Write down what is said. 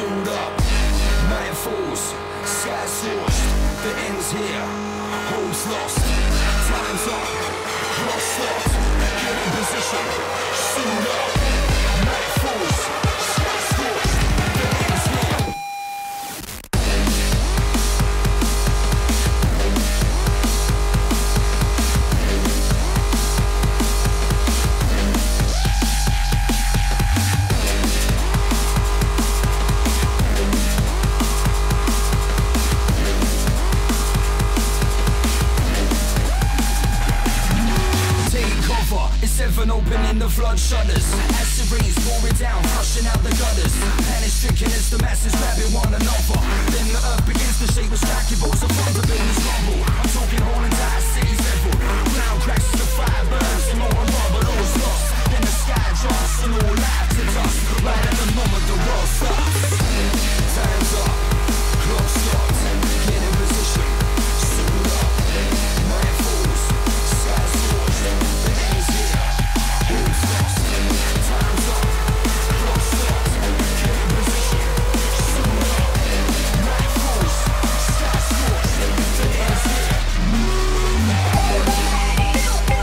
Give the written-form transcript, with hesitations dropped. suit up. Night falls, sky scorched. The end's here, hope's lost. Time's up, clock stopped. Get in position, suit up. Night falls, sky scorched. The end's here. Seven opening the flood shutters. Acid rains pouring down, flushing out the gutters. Panic stricken as the masses grabbing one another. Then the earth begins to shake with striking bolts of thunder in the rumble. I'm talking whole entire city's level. Ground cracks as the fire burns, and more and more, but all's lost. Then the sky drops and all lives are dust. Right at the moment the world stops. Time's up, clock stops. Get in position, suit up. Night falls, sky scorched. We'll be right back.